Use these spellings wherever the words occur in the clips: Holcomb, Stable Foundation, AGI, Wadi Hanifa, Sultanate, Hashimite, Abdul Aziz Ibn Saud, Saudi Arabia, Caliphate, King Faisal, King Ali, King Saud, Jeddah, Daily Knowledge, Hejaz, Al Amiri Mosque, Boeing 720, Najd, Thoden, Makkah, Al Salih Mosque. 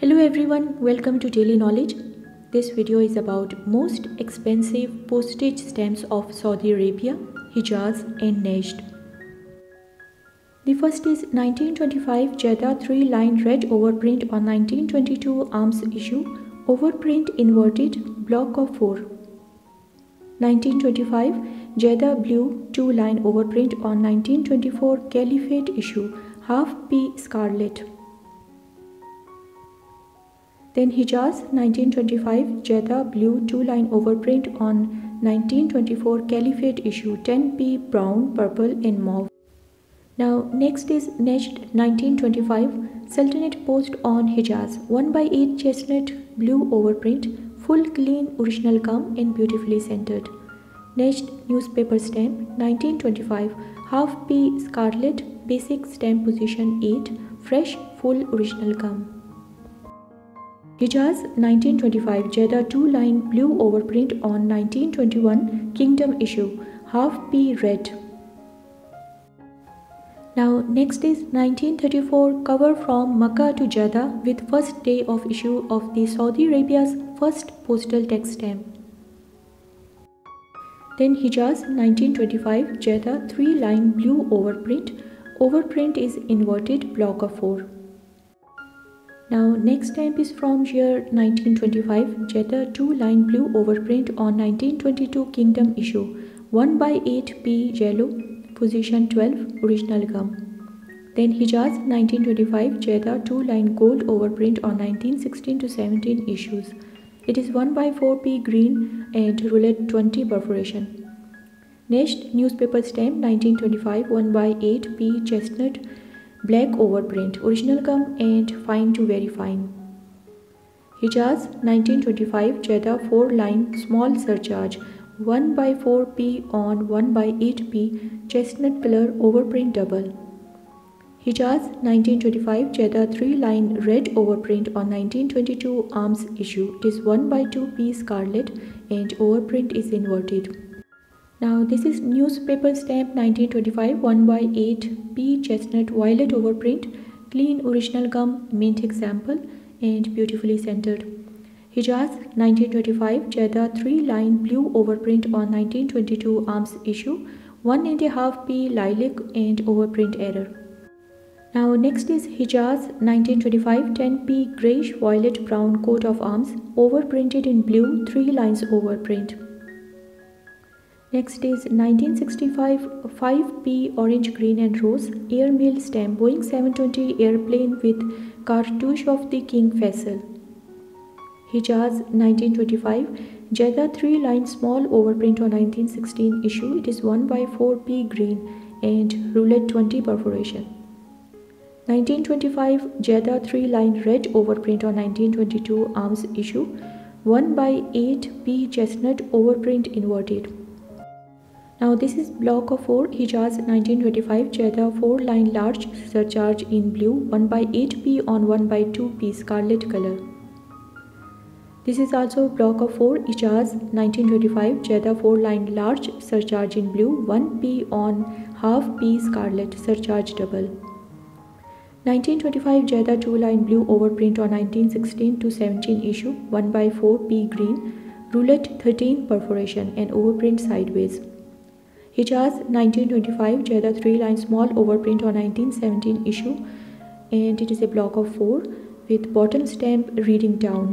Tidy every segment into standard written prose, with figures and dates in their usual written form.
Hello everyone, welcome to Daily Knowledge. This video is about most expensive postage stamps of Saudi Arabia, Hejaz and Najd. The first is 1925 Jeddah 3-line red overprint on 1922 arms issue, overprint inverted, block of 4. 1925 Jeddah blue 2-line overprint on 1924 Caliphate issue, half P scarlet. Then Hejaz 1925 Jeddah blue 2-line overprint on 1924 Caliphate issue 10p brown, purple and mauve. Now next is Najd 1925 Sultanate post on Hejaz 1/8 chestnut blue overprint, full clean original gum and beautifully centered. Najd newspaper stamp 1925 half p scarlet, basic stamp position 8, fresh full original gum. Hejaz 1925 Jeddah 2-line blue overprint on 1921 Kingdom issue, half P red. Now next is 1934 cover from Makkah to Jeddah with first day of issue of the Saudi Arabia's first postal tax stamp. Then Hejaz 1925 Jeddah 3-line blue overprint, overprint is inverted, block of 4. Now next stamp is from year 1925 Jeddah 2-line blue overprint on 1922 Kingdom issue 1/8p yellow, position 12, original gum. Then Hejaz 1925 Jeddah 2-line gold overprint on 1916 to 17 issues. It is 1/4p green and roulette 20 perforation. Next newspaper stamp 1925 1/8p chestnut, black overprint, original gum and fine to very fine. Hejaz 1925 Jeddah 4-line small surcharge 1/4p on 1/8p chestnut color, overprint double. Hejaz 1925 Jeddah 3-line red overprint on 1922 arms issue. It is 1/2p scarlet and overprint is inverted. Now this is newspaper stamp 1925 1/8p chestnut violet overprint, clean original gum, mint example and beautifully centered. Hejaz 1925 Jeddah 3-line blue overprint on 1922 arms issue, 1.5p lilac and overprint error. Now next is Hejaz 1925 10p grayish violet brown coat of arms, overprinted in blue, 3 lines overprint. Next is 1965 5p orange, green and rose airmail stamp, Boeing 720 airplane with cartouche of the King Faisal. Hejaz 1925 Jeddah 3-line small overprint on 1916 issue. It is 1/4p green and roulette 20 perforation. 1925 Jeddah 3-line red overprint on 1922 arms issue, 1/8p chestnut overprint inverted. Now this is block of 4 Hejaz 1925 Jeddah 4-line large surcharge in blue 1/8p on 1/2p scarlet color. This is also block of 4 Hejaz 1925 Jeddah 4-line large surcharge in blue 1p on ½ p scarlet, surcharge double. 1925 Jeddah 2-line blue overprint on 1916 to 17 issue 1/4p green, roulette 13 perforation and overprint sideways. Hejaz 1925 Jeddah 3-line small overprint on 1917 issue and it is a block of 4 with bottom stamp reading down.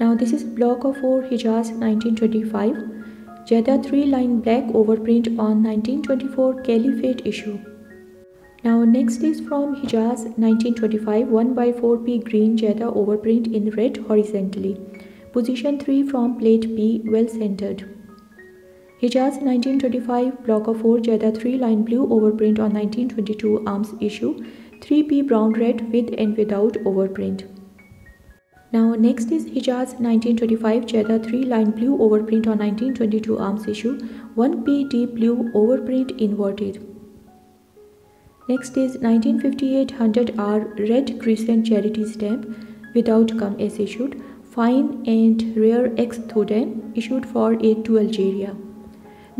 Now this is block of 4 Hejaz 1925 Jeddah 3-line black overprint on 1924 Caliphate issue. Now next is from Hejaz 1925 1/4p green Jeddah overprint in red horizontally, position 3 from plate B, well centered. Hejaz 1925 block of 4 Jeddah 3-line blue overprint on 1922 arms issue, 3p brown red with and without overprint. Now next is Hejaz 1925 Jeddah 3-line blue overprint on 1922 arms issue, 1p deep blue overprint inverted. Next is 1958 100R red crescent charity stamp without gum as issued, fine and rare ex Thoden issued for aid to Algeria.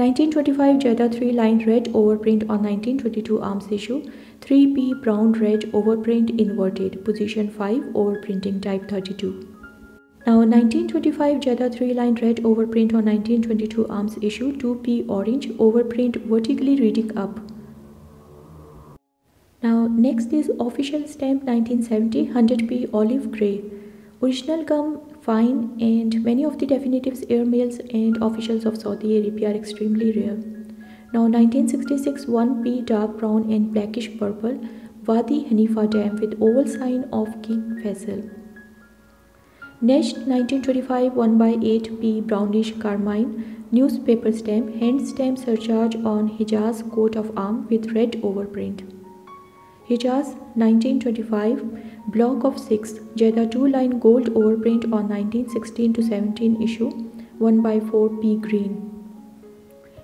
1925 Jeddah 3-line red overprint on 1922 arms issue, 3P brown red overprint inverted, position 5, overprinting type 32. Now 1925 Jeddah 3-line red overprint on 1922 arms issue 2P orange overprint vertically reading up. Now next is official stamp 1970 100P olive grey. Original gum fine and many of the definitives, airmails and officials of Saudi Arabia are extremely rare. Now 1966 1P dark brown and blackish purple Wadi Hanifa dam with oval sign of King Faisal. Najd 1925 1/8P brownish carmine newspaper stamp hand stamp surcharge on Hejaz coat of arm with red overprint. Hejaz 1925 block of 6 Jeddah 2-line gold overprint on 1916-17 issue 1/4P green.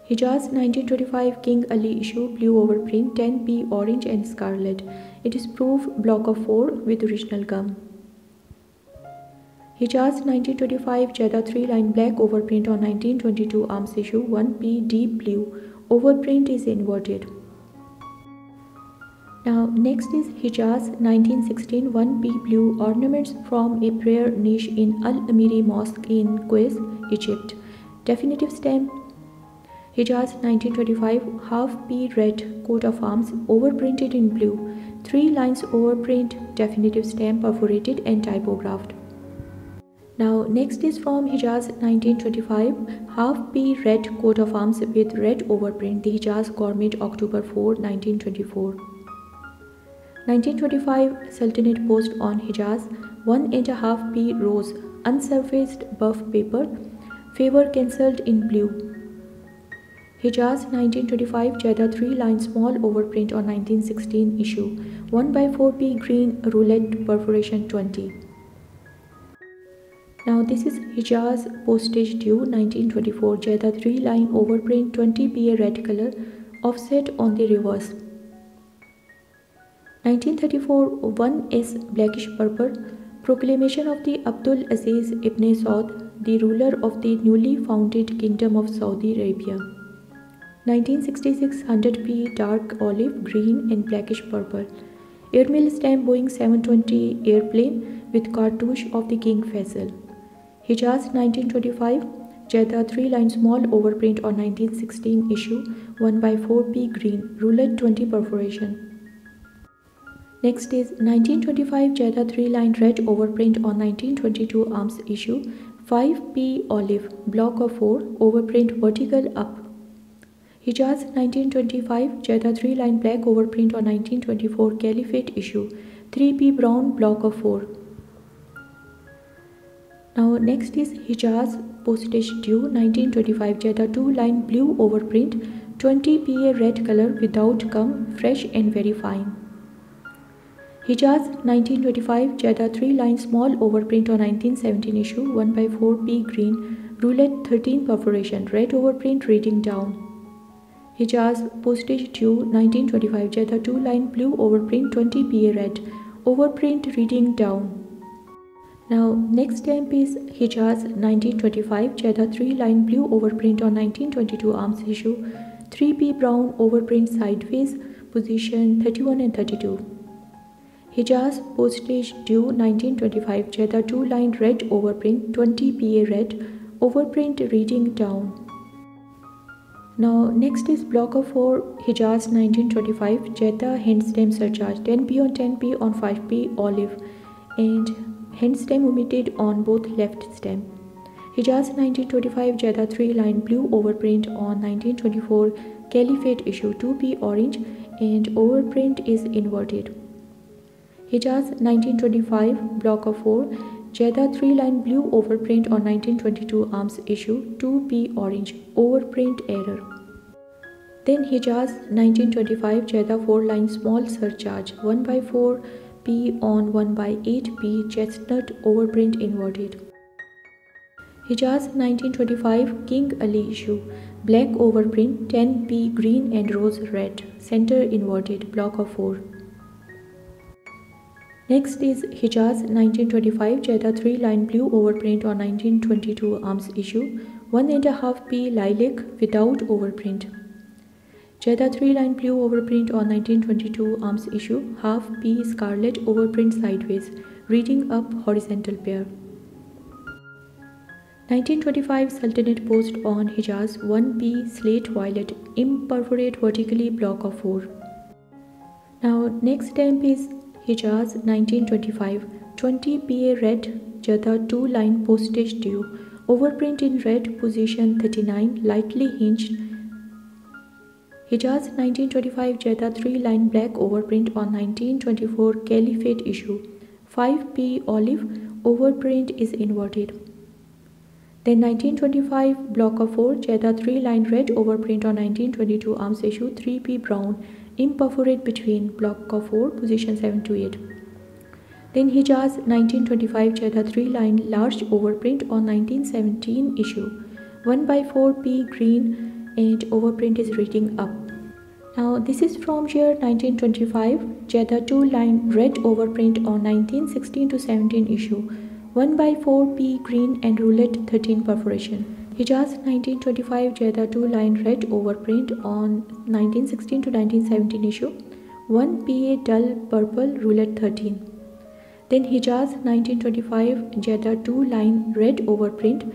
Hejaz 1925 King Ali issue blue overprint 10P orange and scarlet. It is proof block of 4 with original gum. Hejaz 1925 Jeddah 3-line black overprint on 1922 arms issue 1P deep blue. Overprint is inverted. Now next is Hejaz 1916 1P blue ornaments from a prayer niche in Al Amiri Mosque in Kuwait, Egypt. Definitive stamp Hejaz 1925 1/2P red coat of arms overprinted in blue. 3 lines overprint definitive stamp perforated and typographed. Now next is from Hejaz 1925 1/2P red coat of arms with red overprint, the Hejaz Government October 4, 1924. 1925 Sultanate post on Hejaz 1.5P rose unsurfaced buff paper favor cancelled in blue. Hejaz 1925 Jeddah 3-line small overprint on 1916 issue 1/4P green roulette perforation 20. Now this is Hejaz postage due 1924 Jeddah 3-line overprint 20Pa red color offset on the reverse. 1934 1S blackish purple proclamation of the Abdul Aziz Ibn Saud, the ruler of the newly founded Kingdom of Saudi Arabia. 1966 100P dark olive green and blackish purple airmail stamp Boeing 720 airplane with cartouche of the King Faisal. Hejaz 1925 Jeddah 3-line small overprint on 1916 issue 1/4P green roulette 20 perforation. Next is 1925 Jeddah 3-line red overprint on 1922 arms issue 5P olive block of 4 overprint vertical up. Hejaz 1925 Jeddah 3-line black overprint on 1924 Caliphate issue 3P brown block of 4. Now next is Hejaz postage due 1925 Jeddah 2-line blue overprint 20Pa red color without gum fresh and very fine. Hejaz 1925 Jeddah 3-line small overprint on 1917 issue 1/4P green roulette 13 perforation red overprint reading down. Hejaz postage due 1925 Jeddah 2-line blue overprint 20Pa red overprint reading down. Now next stamp is Hejaz 1925 Jeddah 3-line blue overprint on 1922 arms issue 3P brown overprint sideways position 31 and 32. Hejaz postage due 1925 Jeddah 2-line red overprint 20Pa red overprint reading down. Now next is block of 4 Hejaz 1925 Jeddah hand stamp surcharge 10P on 10P on 5P olive and hand stamp omitted on both left stamp. Hejaz 1925 Jeddah 3-line blue overprint on 1924 Caliphate issue 2P orange and overprint is inverted. Hejaz 1925 block of 4 Jeddah 3-line blue overprint on 1922 arms issue 2P orange overprint error. Then Hejaz 1925 Jeddah 4-line small surcharge 1/4P on 1/8P chestnut overprint inverted. Hejaz 1925 King Ali issue black overprint 10P green and rose red center inverted block of 4. Next is Hejaz 1925 Jeddah 3-line blue overprint on 1922 arms issue 1.5P lilac without overprint. Jeddah 3-line blue overprint on 1922 arms issue, half P scarlet overprint sideways, reading up horizontal pair. 1925 Sultanate post on Hejaz, 1P slate violet, imperforate vertically, block of 4. Now next stamp is Hejaz 1925, 20PA red, Jeddah 2-line postage due, overprint in red, position 39, lightly hinged. Hejaz 1925 Jeddah 3-line black overprint on 1924 Caliphate issue, 5P olive, overprint is inverted. Then 1925 block of 4 Jeddah 3-line red overprint on 1922 arms issue, 3P brown, imperforate between, block of 4, position 7 to 8. Then Hejaz 1925 Jeddah 3-line large overprint on 1917 issue, 1/4P green, and overprint is reading up. Now this is from year 1925 Jeddah 2-line red overprint on 1916 to 17 issue, 1/4P green and roulette 13 perforation. Hejaz 1925 Jeddah 2-line red overprint on 1916 to 1917 issue, 1PA dull purple, roulette 13. Then Hejaz 1925 Jeddah 2-line red overprint,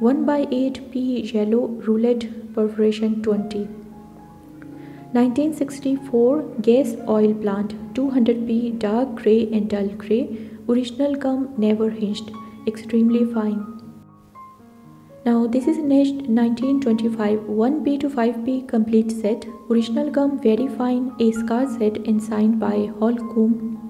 1/8P yellow, roulette perforation 20. 1964 gas oil plant, 200P dark grey and dull grey, original gum never hinged, extremely fine. Now this is Najd 1925 1P to 5P complete set, original gum very fine, a scar set and signed by Holcomb.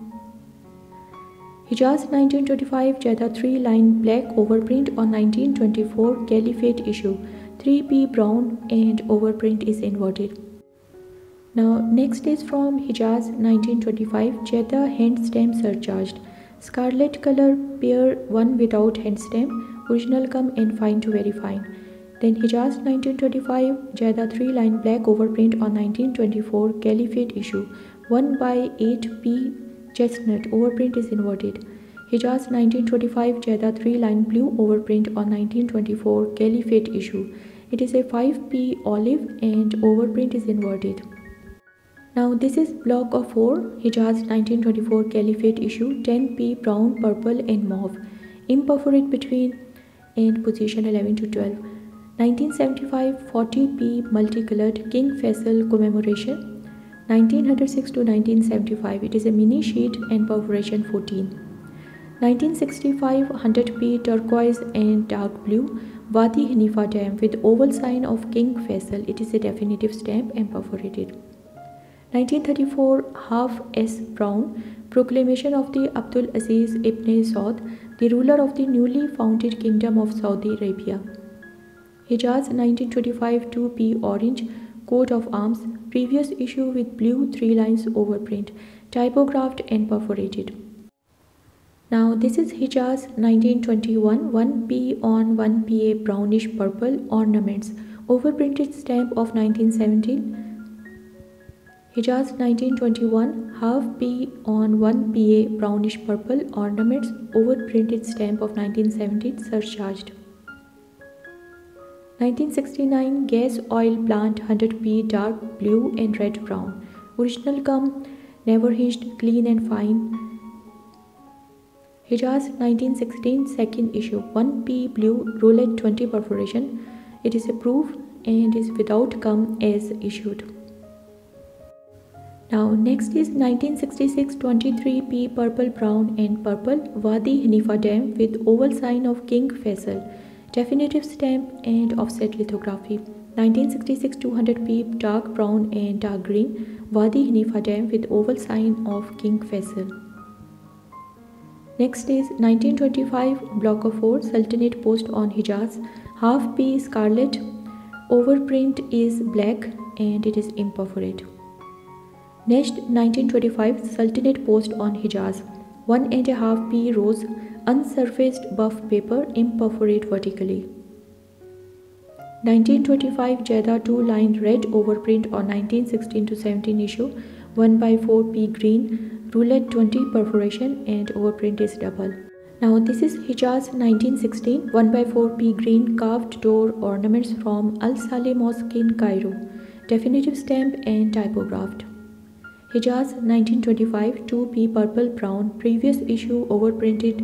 Hejaz 1925 Jeddah 3-line black overprint on 1924 Caliphate issue, 3P brown and overprint is inverted. Now next is from Hejaz 1925 Jeddah hand stamp surcharged, scarlet color pair 1 without hand stamp, original gum and fine to very fine. Then Hejaz 1925 Jeddah 3-line black overprint on 1924 Caliphate issue, 1/8P chestnut, overprint is inverted. Hejaz 1925 Jeddah 3-line blue overprint on 1924 Caliphate issue. It is a 5P olive and overprint is inverted. Now this is block of 4 Hejaz 1924 Caliphate issue, 10P brown, purple and mauve, imperforate between and position 11 to 12. 1975 40P multicolored King Faisal commemoration, 1906 to 1975, it is a mini sheet and perforation 14. 1965 100P turquoise and dark blue, Wadi Hanifa stamp with oval sign of King Faisal, it is a definitive stamp and perforated. 1934 half S brown, proclamation of the Abdul Aziz Ibn Saud, the ruler of the newly founded Kingdom of Saudi Arabia. Hejaz 1925 2P orange, coat of arms, previous issue with blue 3 lines overprint, typographed and perforated. Now this is Hejaz 1921 1P on 1PA brownish purple ornaments, overprinted stamp of 1917. Hejaz 1921 1/2P on 1PA brownish purple ornaments, overprinted stamp of 1917 surcharged. 1969 gas oil plant 100P dark blue and red brown, original gum never hinged, clean and fine. Hejaz 1916 second issue 1P blue, roulette 20 perforation, it is a proof and is without gum as issued. Now next is 1966 23P purple brown and purple, Wadi Hanifa dam with oval sign of King Faisal, definitive stamp and offset lithography. 1966 200P dark brown and dark green, Wadi Hanifa dam with oval sign of King Faisal. Next is 1925 block of 4 Sultanate post on Hejaz, 1/2P scarlet, overprint is black and it is imperforate. Next 1925 Sultanate post on Hejaz, 1.5P rose, unsurfaced buff paper, imperforate vertically. 1925 Jeddah 2-line red overprint on 1916 to 17 issue, 1/4P green, roulette 20 perforation and overprint is double. Now this is Hejaz 1916 1/4P green carved door ornaments from Al Salih Mosque in Cairo, Definitive stamp and typographed. Hejaz 1925 2p purple brown. Previous issue overprinted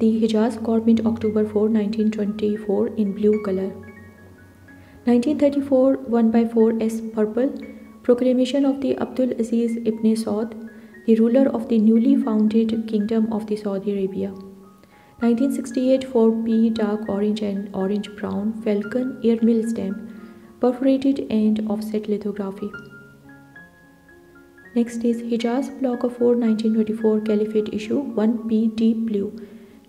the Hejaz Government October 4, 1924 in blue color. 1934 1/4s purple. Proclamation of the Abdul Aziz Ibn Saud, the ruler of the newly founded Kingdom of the Saudi Arabia. 1968 4p dark orange and orange brown. Falcon airmill stamp, perforated and offset lithography. Next is Hejaz Block of 4 1924 Caliphate issue 1p deep blue.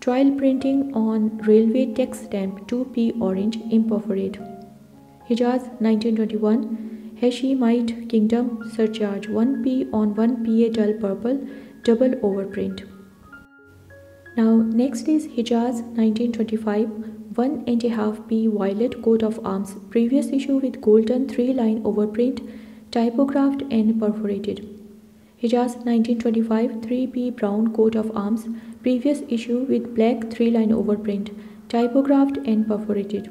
Trial printing on railway text stamp 2p orange imperforate. Hejaz 1921 Hashimite Kingdom surcharge 1p on 1pa dull purple double overprint. Now next is Hejaz 1925 1.5p violet coat of arms. Previous issue with golden 3-line overprint, typographed and perforated. Hejaz 1925 3p brown coat of arms. Previous issue with black 3-line overprint, typographed and perforated.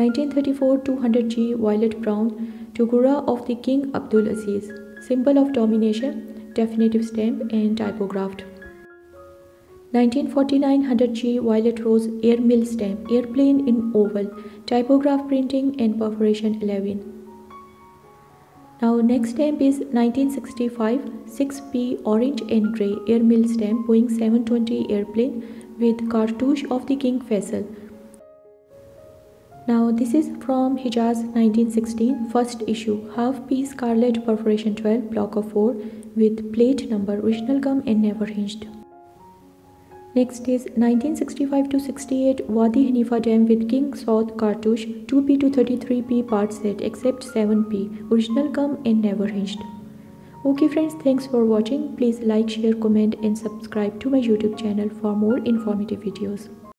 1934 200g violet brown. Tugura of the King Abdul Aziz, symbol of domination, definitive stamp and typographed. 1949 100g violet rose airmill stamp, airplane in oval, typograph printing and perforation 11. Now next stamp is 1965 6p orange and grey airmill stamp, Boeing 720 airplane with cartouche of the King Faisal. Now this is from Hejaz 1916 first issue, half p scarlet perforation 12 block of 4 with plate number, original gum and never hinged. Next is 1965 to 68 Wadi Hanifa Dam with King Saud cartouche 2p to 33p part set except 7p, original gum and never hinged. Okay friends, thanks for watching. Please like, share, comment and subscribe to my YouTube channel for more informative videos.